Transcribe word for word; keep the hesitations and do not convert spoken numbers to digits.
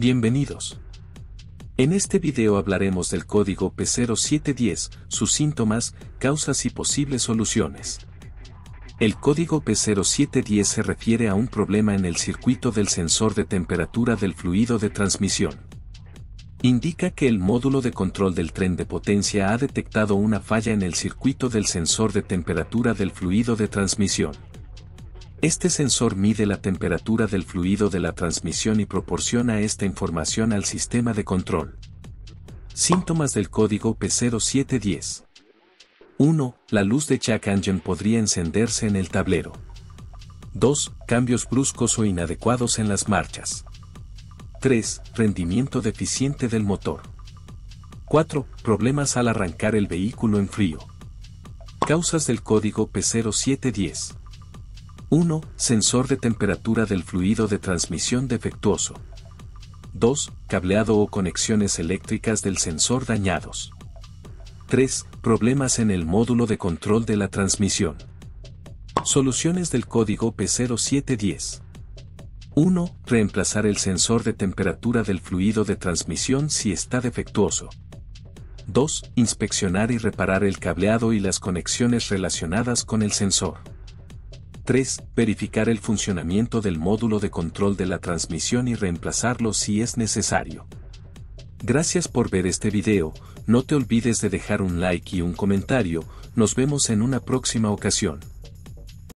Bienvenidos. En este video hablaremos del código P cero siete diez, sus síntomas, causas y posibles soluciones. El código P cero siete diez se refiere a un problema en el circuito del sensor de temperatura del fluido de transmisión. Indica que el módulo de control del tren de potencia ha detectado una falla en el circuito del sensor de temperatura del fluido de transmisión. Este sensor mide la temperatura del fluido de la transmisión y proporciona esta información al sistema de control. Síntomas del código P cero siete diez. uno. La luz de check engine podría encenderse en el tablero. dos. Cambios bruscos o inadecuados en las marchas. tres. Rendimiento deficiente del motor. cuatro. Problemas al arrancar el vehículo en frío. Causas del código P cero siete diez. uno. Sensor de temperatura del fluido de transmisión defectuoso. dos. Cableado o conexiones eléctricas del sensor dañados. tres. Problemas en el módulo de control de la transmisión. Soluciones del código P cero siete diez. uno. Reemplazar el sensor de temperatura del fluido de transmisión si está defectuoso. dos. Inspeccionar y reparar el cableado y las conexiones relacionadas con el sensor. tres. Verificar el funcionamiento del módulo de control de la transmisión y reemplazarlo si es necesario. Gracias por ver este video, no te olvides de dejar un like y un comentario, nos vemos en una próxima ocasión.